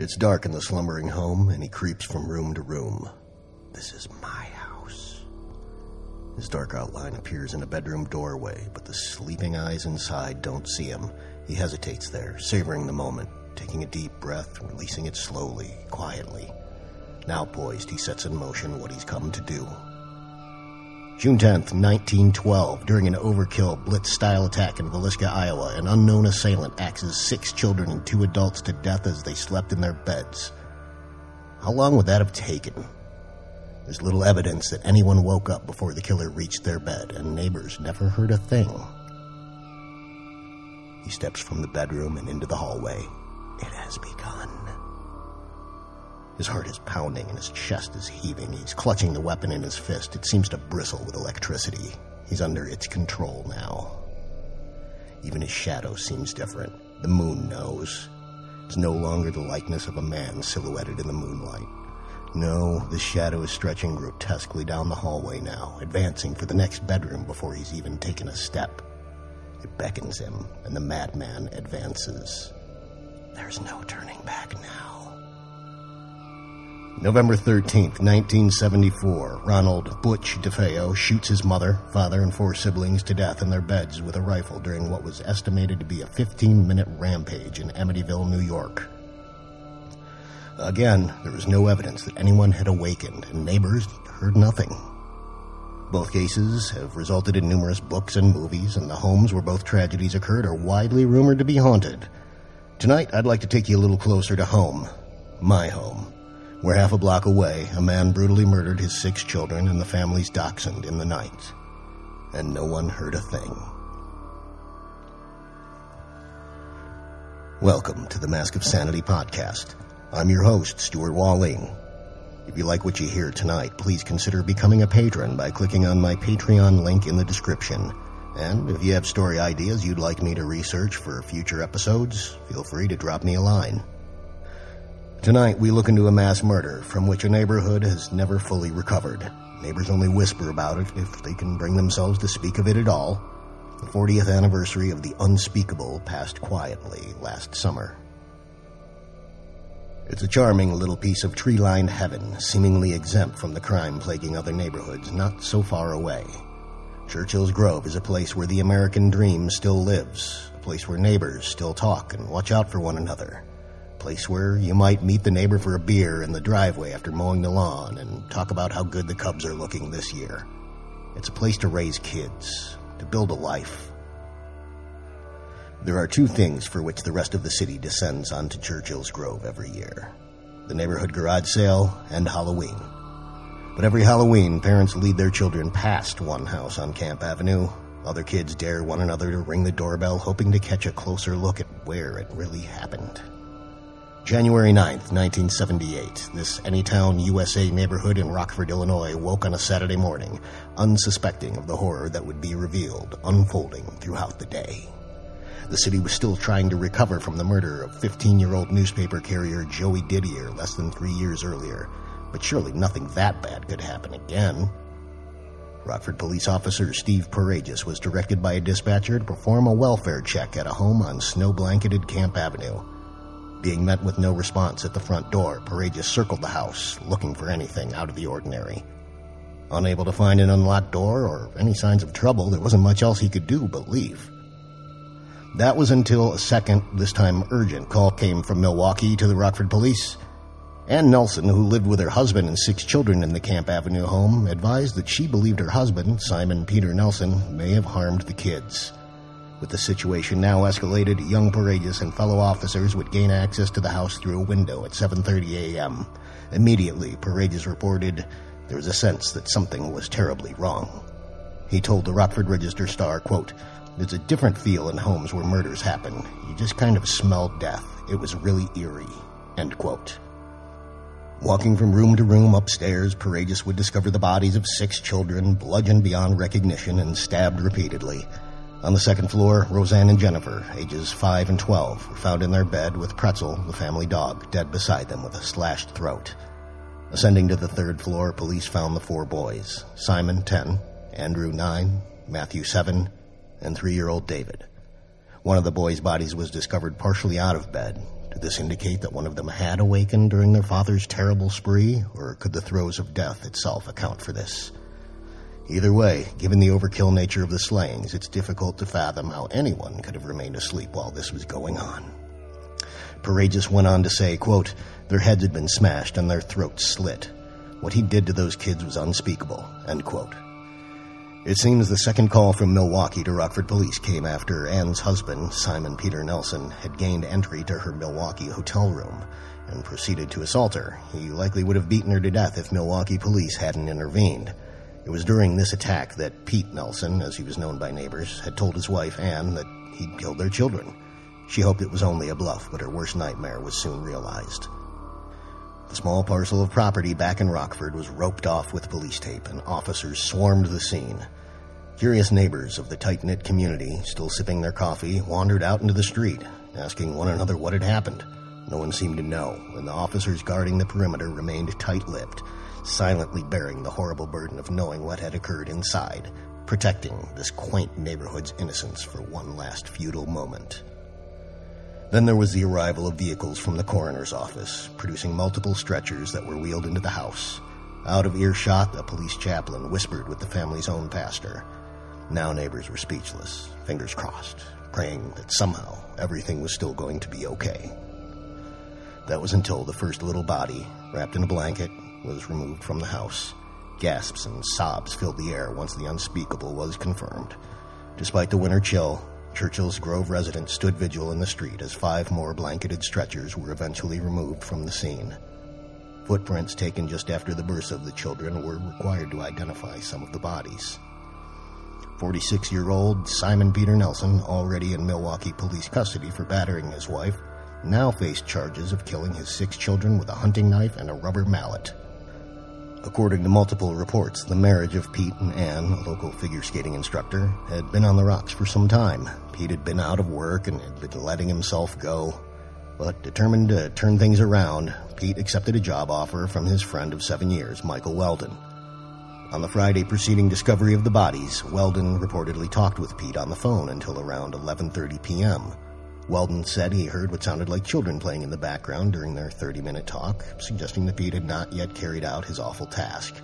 It's dark in the slumbering home, and he creeps from room to room. This is my house. His dark outline appears in a bedroom doorway, but the sleeping eyes inside don't see him. He hesitates there, savoring the moment, taking a deep breath, releasing it slowly, quietly. Now poised, he sets in motion what he's come to do. June 10th, 1912, during an overkill blitz-style attack in Villisca, Iowa, an unknown assailant axes 6 children and 2 adults to death as they slept in their beds. How long would that have taken? There's little evidence that anyone woke up before the killer reached their bed, and neighbors never heard a thing. He steps from the bedroom and into the hallway. It has begun. His heart is pounding and his chest is heaving. He's clutching the weapon in his fist. It seems to bristle with electricity. He's under its control now. Even his shadow seems different. The moon knows. It's no longer the likeness of a man silhouetted in the moonlight. No, the shadow is stretching grotesquely down the hallway now, advancing for the next bedroom before he's even taken a step. It beckons him, and the madman advances. There's no turning back now. November 13th, 1974, Ronald Butch DeFeo shoots his mother, father, and 4 siblings to death in their beds with a rifle during what was estimated to be a 15-minute rampage in Amityville, New York. Again, there was no evidence that anyone had awakened, and neighbors heard nothing. Both cases have resulted in numerous books and movies, and the homes where both tragedies occurred are widely rumored to be haunted. Tonight, I'd like to take you a little closer to home. My home. Where half a block away, a man brutally murdered his 6 children and the family's dachshund in the night. And no one heard a thing. Welcome to the Mask of Sanity Podcast. I'm your host, Stuart Wahlin. If you like what you hear tonight, please consider becoming a patron by clicking on my Patreon link in the description. And if you have story ideas you'd like me to research for future episodes, feel free to drop me a line. Tonight, we look into a mass murder from which a neighborhood has never fully recovered. Neighbors only whisper about it if they can bring themselves to speak of it at all. The 40th anniversary of the unspeakable passed quietly last summer. It's a charming little piece of tree-lined heaven, seemingly exempt from the crime plaguing other neighborhoods not so far away. Churchill's Grove is a place where the American dream still lives, a place where neighbors still talk and watch out for one another. Place where you might meet the neighbor for a beer in the driveway after mowing the lawn and talk about how good the Cubs are looking this year. It's a place to raise kids, to build a life. There are 2 things for which the rest of the city descends onto Churchill's Grove every year: the neighborhood garage sale and Halloween. But every Halloween, parents lead their children past one house on Camp Avenue. Other kids dare one another to ring the doorbell, hoping to catch a closer look at where it really happened. January 9th, 1978, this Anytown, USA neighborhood in Rockford, Illinois, woke on a Saturday morning, unsuspecting of the horror that would be revealed, unfolding throughout the day. The city was still trying to recover from the murder of 15-year-old newspaper carrier Joey Didier less than 3 years earlier, but surely nothing that bad could happen again. Rockford police officer Steve Paradis was directed by a dispatcher to perform a welfare check at a home on snow-blanketed Camp Avenue. Being met with no response at the front door, Paradis circled the house, looking for anything out of the ordinary. Unable to find an unlocked door or any signs of trouble, there wasn't much else he could do but leave. That was until a second, this time urgent, call came from Milwaukee to the Rockford police. Ann Nelson, who lived with her husband and 6 children in the Camp Avenue home, advised that she believed her husband, Simon Peter Nelson, may have harmed the kids. With the situation now escalated, young Paradis and fellow officers would gain access to the house through a window at 7:30 a.m. Immediately, Paradis reported there was a sense that something was terribly wrong. He told the Rockford Register-Star, quote, "There's a different feel in homes where murders happen. You just kind of smell death. It was really eerie," end quote. Walking from room to room upstairs, Paradis would discover the bodies of 6 children, bludgeoned beyond recognition and stabbed repeatedly. On the second floor, Roseanne and Jennifer, ages 5 and 12, were found in their bed with Pretzel, the family dog, dead beside them with a slashed throat. Ascending to the third floor, police found the 4 boys, Simon, 10, Andrew, 9, Matthew, 7, and 3-year-old David. One of the boys' bodies was discovered partially out of bed, Did this indicate that one of them had awakened during their father's terrible spree, or could the throes of death itself account for this? Either way, given the overkill nature of the slayings, it's difficult to fathom how anyone could have remained asleep while this was going on. Paradis went on to say, quote, their heads had been smashed and their throats slit. What he did to those kids was unspeakable, end quote. It seems the second call from Milwaukee to Rockford police came after Anne's husband, Simon Peter Nelson, had gained entry to her Milwaukee hotel room and proceeded to assault her. He likely would have beaten her to death if Milwaukee police hadn't intervened. It was during this attack that Pete Nelson, as he was known by neighbors, had told his wife, Anne, that he'd killed their children. She hoped it was only a bluff, but her worst nightmare was soon realized. The small parcel of property back in Rockford was roped off with police tape, and officers swarmed the scene. Curious neighbors of the tight-knit community, still sipping their coffee, wandered out into the street, asking one another what had happened. No one seemed to know, and the officers guarding the perimeter remained tight-lipped, silently bearing the horrible burden of knowing what had occurred inside, protecting this quaint neighborhood's innocence for one last futile moment. Then there was the arrival of vehicles from the coroner's office, producing multiple stretchers that were wheeled into the house. Out of earshot, a police chaplain whispered with the family's own pastor. Now neighbors were speechless, fingers crossed, praying that somehow everything was still going to be okay. That was until the first little body, wrapped in a blanket, was removed from the house. Gasps and sobs filled the air once the unspeakable was confirmed. Despite the winter chill, Churchill's Grove residents stood vigil in the street as 5 more blanketed stretchers were eventually removed from the scene. Footprints taken just after the birth of the children were required to identify some of the bodies. 46-year-old Simon Peter Nelson, already in Milwaukee police custody for battering his wife, now faced charges of killing his 6 children with a hunting knife and a rubber mallet. According to multiple reports, the marriage of Pete and Ann, a local figure skating instructor, had been on the rocks for some time. Pete had been out of work and had been letting himself go. But determined to turn things around, Pete accepted a job offer from his friend of 7 years, Michael Weldon. On the Friday preceding discovery of the bodies, Weldon reportedly talked with Pete on the phone until around 11:30 p.m. Weldon said he heard what sounded like children playing in the background during their 30-minute talk, suggesting that Pete had not yet carried out his awful task.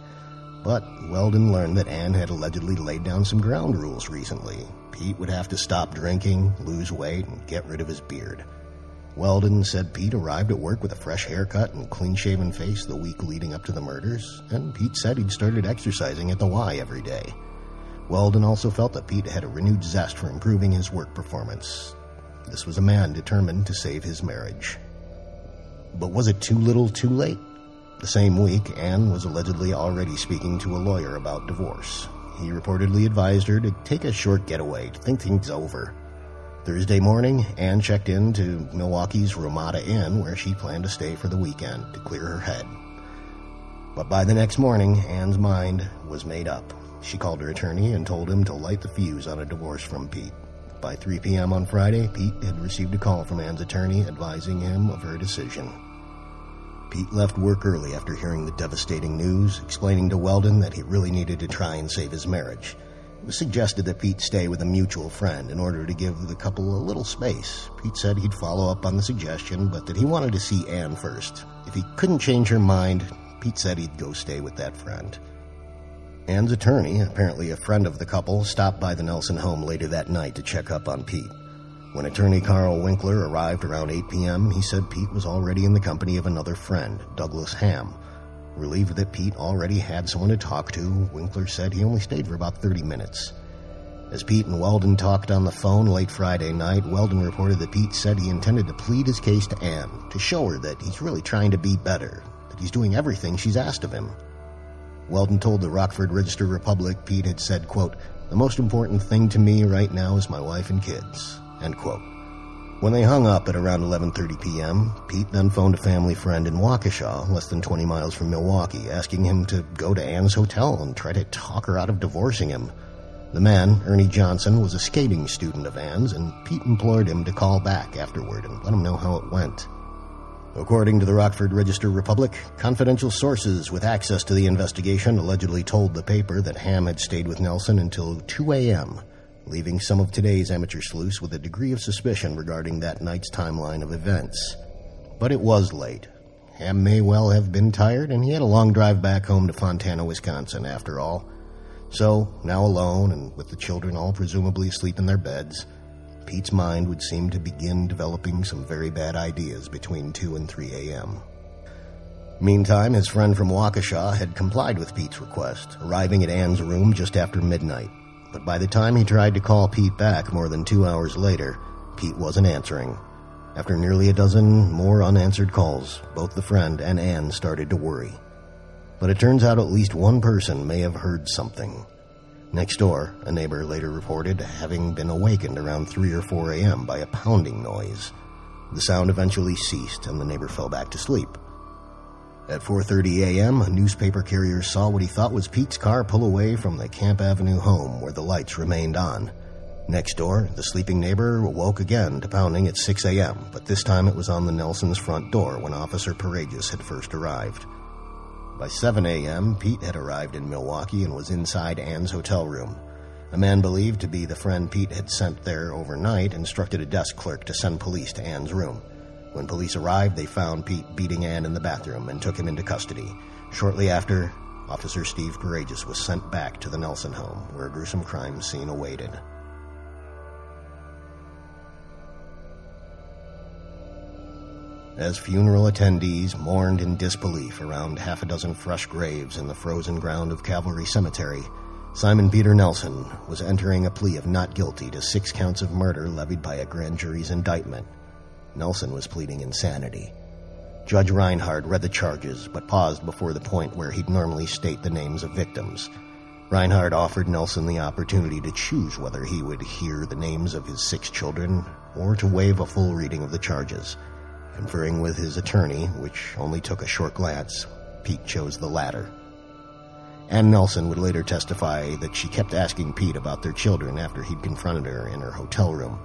But Weldon learned that Ann had allegedly laid down some ground rules recently. Pete would have to stop drinking, lose weight, and get rid of his beard. Weldon said Pete arrived at work with a fresh haircut and clean-shaven face the week leading up to the murders, and Pete said he'd started exercising at the Y every day. Weldon also felt that Pete had a renewed zest for improving his work performance. This was a man determined to save his marriage. But was it too little too late? The same week, Anne was allegedly already speaking to a lawyer about divorce. He reportedly advised her to take a short getaway to think things over. Thursday morning, Anne checked in to Milwaukee's Ramada Inn, where she planned to stay for the weekend to clear her head. But by the next morning, Anne's mind was made up. She called her attorney and told him to light the fuse on a divorce from Pete. By 3 p.m. on Friday, Pete had received a call from Anne's attorney advising him of her decision. Pete left work early after hearing the devastating news, explaining to Weldon that he really needed to try and save his marriage. It was suggested that Pete stay with a mutual friend in order to give the couple a little space. Pete said he'd follow up on the suggestion, but that he wanted to see Anne first. If he couldn't change her mind, Pete said he'd go stay with that friend. Anne's attorney, apparently a friend of the couple, stopped by the Nelson home later that night to check up on Pete. When attorney Carl Winkler arrived around 8 p.m., he said Pete was already in the company of another friend, Douglas Ham. Relieved that Pete already had someone to talk to, Winkler said he only stayed for about 30 minutes. As Pete and Weldon talked on the phone late Friday night, Weldon reported that Pete said he intended to plead his case to Anne, to show her that he's really trying to be better, that he's doing everything she's asked of him. Weldon told the Rockford Register-Republic Pete had said, quote, the most important thing to me right now is my wife and kids, end quote. When they hung up at around 11:30 p.m., Pete then phoned a family friend in Waukesha, less than 20 miles from Milwaukee, asking him to go to Anne's hotel and try to talk her out of divorcing him. The man, Ernie Johnson, was a skating student of Anne's, and Pete implored him to call back afterward and let him know how it went. According to the Rockford Register-Republic, confidential sources with access to the investigation allegedly told the paper that Ham had stayed with Nelson until 2 a.m., leaving some of today's amateur sleuths with a degree of suspicion regarding that night's timeline of events. but it was late. Ham may well have been tired, and he had a long drive back home to Fontana, Wisconsin, after all. So, now alone, and with the children all presumably asleep in their beds, Pete's mind would seem to begin developing some very bad ideas between 2 and 3 a.m. Meantime, his friend from Waukesha had complied with Pete's request, arriving at Ann's room just after midnight. But by the time he tried to call Pete back more than 2 hours later, Pete wasn't answering. After nearly a dozen more unanswered calls, both the friend and Ann started to worry. But it turns out at least one person may have heard something. Next door, a neighbor later reported having been awakened around 3 or 4 a.m. by a pounding noise. The sound eventually ceased, and the neighbor fell back to sleep. At 4:30 a.m., a newspaper carrier saw what he thought was Pete's car pull away from the Camp Avenue home where the lights remained on. Next door, the sleeping neighbor awoke again to pounding at 6 a.m., but this time it was on the Nelsons' front door when Officer Paradis had first arrived. By 7 a.m., Pete had arrived in Milwaukee and was inside Ann's hotel room. A man believed to be the friend Pete had sent there overnight instructed a desk clerk to send police to Ann's room. When police arrived, they found Pete beating Ann in the bathroom and took him into custody. Shortly after, Officer Steve Paradis was sent back to the Nelson home, where a gruesome crime scene awaited. As funeral attendees mourned in disbelief around half a dozen fresh graves in the frozen ground of Calvary Cemetery, Simon Peter Nelson was entering a plea of not guilty to 6 counts of murder levied by a grand jury's indictment. Nelson was pleading insanity. Judge Reinhard read the charges, but paused before the point where he'd normally state the names of victims. Reinhard offered Nelson the opportunity to choose whether he would hear the names of his 6 children or to waive a full reading of the charges. Conferring with his attorney, which only took a short glance, Pete chose the latter. Ann Nelson would later testify that she kept asking Pete about their children after he'd confronted her in her hotel room.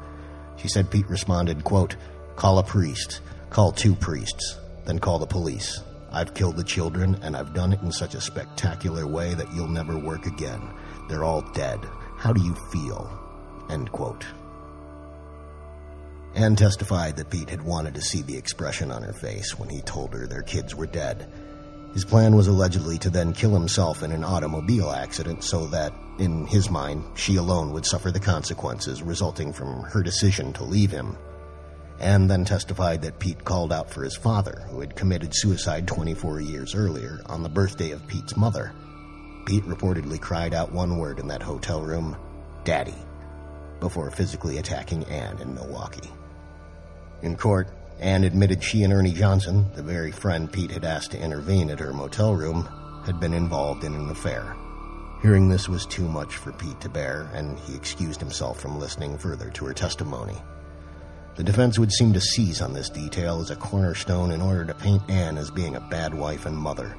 She said Pete responded, quote, "Call a priest, call 2 priests, then call the police. I've killed the children, and I've done it in such a spectacular way that you'll never work again. They're all dead. How do you feel?" End quote. Ann testified that Pete had wanted to see the expression on her face when he told her their kids were dead. His plan was allegedly to then kill himself in an automobile accident so that, in his mind, she alone would suffer the consequences resulting from her decision to leave him. Ann then testified that Pete called out for his father, who had committed suicide 24 years earlier, on the birthday of Pete's mother. Pete reportedly cried out one word in that hotel room, "Daddy," before physically attacking Ann in Milwaukee. In court, Ann admitted she and Ernie Johnson, the very friend Pete had asked to intervene at her motel room, had been involved in an affair. Hearing this was too much for Pete to bear, and he excused himself from listening further to her testimony. The defense would seem to seize on this detail as a cornerstone in order to paint Ann as being a bad wife and mother.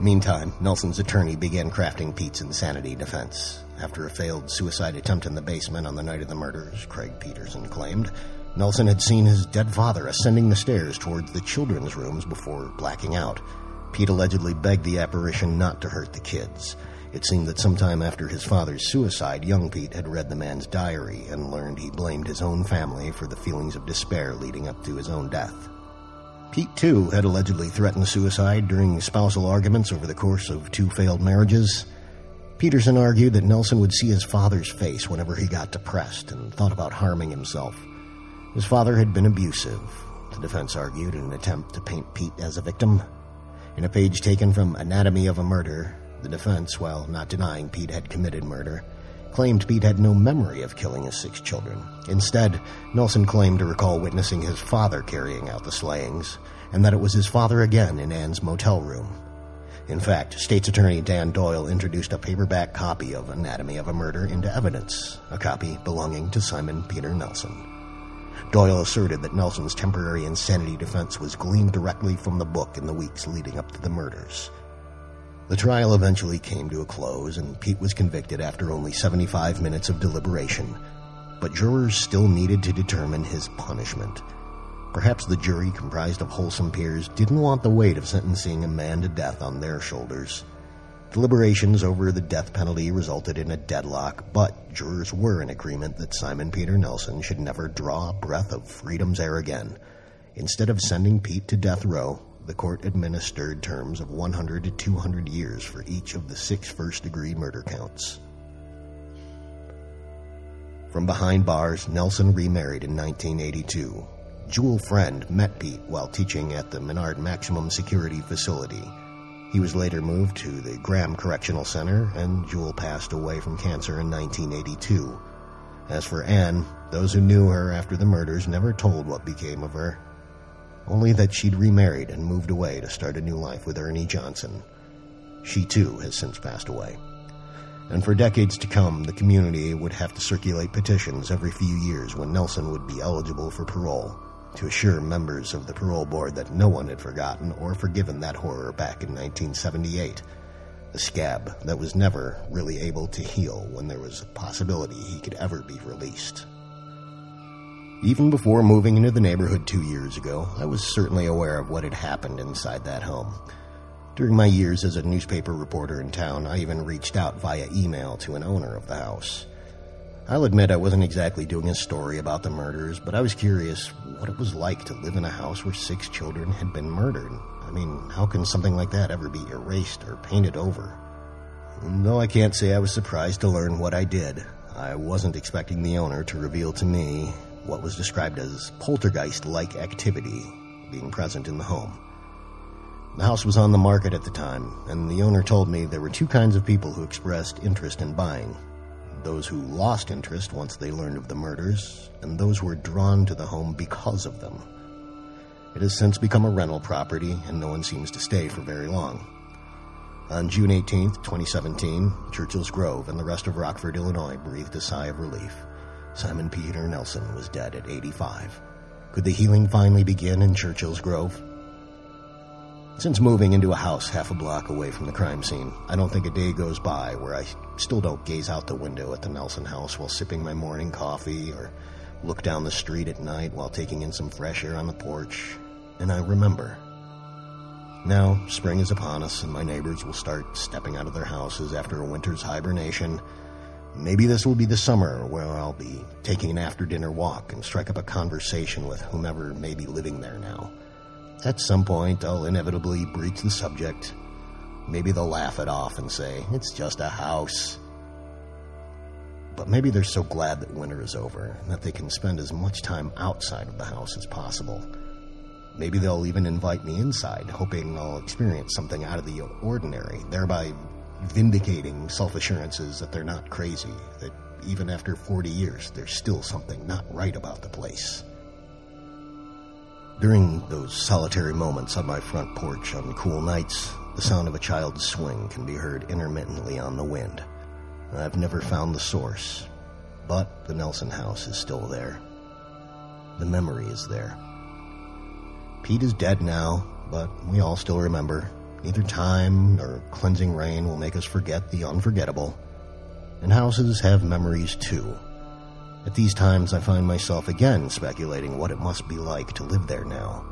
Meantime, Nelson's attorney began crafting Pete's insanity defense. After a failed suicide attempt in the basement on the night of the murders, Craig Peterson claimed, Nelson had seen his dead father ascending the stairs towards the children's rooms before blacking out. Pete allegedly begged the apparition not to hurt the kids. It seemed that sometime after his father's suicide, young Pete had read the man's diary and learned he blamed his own family for the feelings of despair leading up to his own death. Pete, too, had allegedly threatened suicide during spousal arguments over the course of 2 failed marriages. Peterson argued that Nelson would see his father's face whenever he got depressed and thought about harming himself. His father had been abusive, the defense argued in an attempt to paint Pete as a victim. In a page taken from Anatomy of a Murder, the defense, while not denying Pete had committed murder, claimed Pete had no memory of killing his 6 children. Instead, Nelson claimed to recall witnessing his father carrying out the slayings, and that it was his father again in Ann's motel room. In fact, State's Attorney Dan Doyle introduced a paperback copy of Anatomy of a Murder into evidence, a copy belonging to Simon Peter Nelson. Doyle asserted that Nelson's temporary insanity defense was gleaned directly from the book in the weeks leading up to the murders. The trial eventually came to a close, and Pete was convicted after only 75 minutes of deliberation, but jurors still needed to determine his punishment. Perhaps the jury, comprised of wholesome peers, didn't want the weight of sentencing a man to death on their shoulders. Deliberations over the death penalty resulted in a deadlock, but jurors were in agreement that Simon Peter Nelson should never draw a breath of freedom's air again. Instead of sending Pete to death row, the court administered terms of 100 to 200 years for each of the 6 first-degree murder counts. From behind bars, Nelson remarried in 1982. Jewel Friend met Pete while teaching at the Menard Maximum Security Facility. He was later moved to the Graham Correctional Center, and Jewel passed away from cancer in 1982. As for Anne, those who knew her after the murders never told what became of her, only that she'd remarried and moved away to start a new life with Ernie Johnson. She, too, has since passed away. And for decades to come, the community would have to circulate petitions every few years when Nelson would be eligible for parole, to assure members of the parole board that no one had forgotten or forgiven that horror back in 1978, the scab that was never really able to heal when there was a possibility he could ever be released. Even before moving into the neighborhood 2 years ago, I was certainly aware of what had happened inside that home. During my years as a newspaper reporter in town, I even reached out via email to an owner of the house. I'll admit I wasn't exactly doing a story about the murders, but I was curious what it was like to live in a house where 6 children had been murdered. I mean, how can something like that ever be erased or painted over? And though I can't say I was surprised to learn what I did, I wasn't expecting the owner to reveal to me what was described as poltergeist-like activity being present in the home. The house was on the market at the time, and the owner told me there were 2 kinds of people who expressed interest in buying: those who lost interest once they learned of the murders, and those who were drawn to the home because of them. It has since become a rental property, and no one seems to stay for very long. On June 18, 2017, Churchill's Grove and the rest of Rockford, Illinois, breathed a sigh of relief. Simon Peter Nelson was dead at 85. Could the healing finally begin in Churchill's Grove? Since moving into a house half a block away from the crime scene, I don't think a day goes by where I still don't gaze out the window at the Nelson house while sipping my morning coffee, or look down the street at night while taking in some fresh air on the porch, and I remember. Now, spring is upon us, and my neighbors will start stepping out of their houses after a winter's hibernation. Maybe this will be the summer where I'll be taking an after-dinner walk and strike up a conversation with whomever may be living there now. At some point, I'll inevitably breach the subject. Maybe they'll laugh it off and say, "It's just a house." But maybe they're so glad that winter is over and that they can spend as much time outside of the house as possible. Maybe they'll even invite me inside, hoping I'll experience something out of the ordinary, thereby vindicating self-assurances that they're not crazy, that even after 40 years, there's still something not right about the place. During those solitary moments on my front porch on cool nights, the sound of a child's swing can be heard intermittently on the wind. I've never found the source, but the Nelson house is still there. The memory is there. Pete is dead now, but we all still remember. Neither time nor cleansing rain will make us forget the unforgettable. And houses have memories, too. At these times, I find myself again speculating what it must be like to live there now.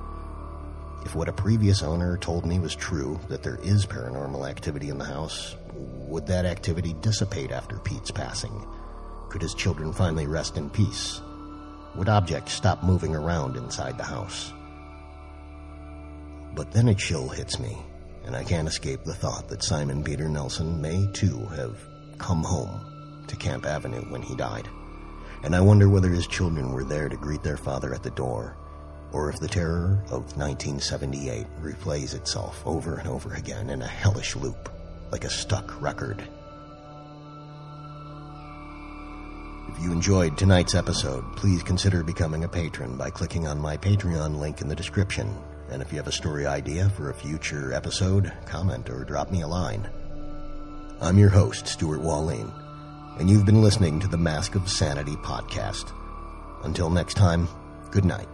If what a previous owner told me was true, that there is paranormal activity in the house, would that activity dissipate after Pete's passing? Could his children finally rest in peace? Would objects stop moving around inside the house? But then a chill hits me, and I can't escape the thought that Simon Peter Nelson may, too, have come home to Camp Avenue when he died. And I wonder whether his children were there to greet their father at the door, or if the terror of 1978 replays itself over and over again in a hellish loop, like a stuck record. If you enjoyed tonight's episode, please consider becoming a patron by clicking on my Patreon link in the description. And if you have a story idea for a future episode, comment or drop me a line. I'm your host, Stuart Wahlin, and you've been listening to the Mask of Sanity podcast. Until next time, good night.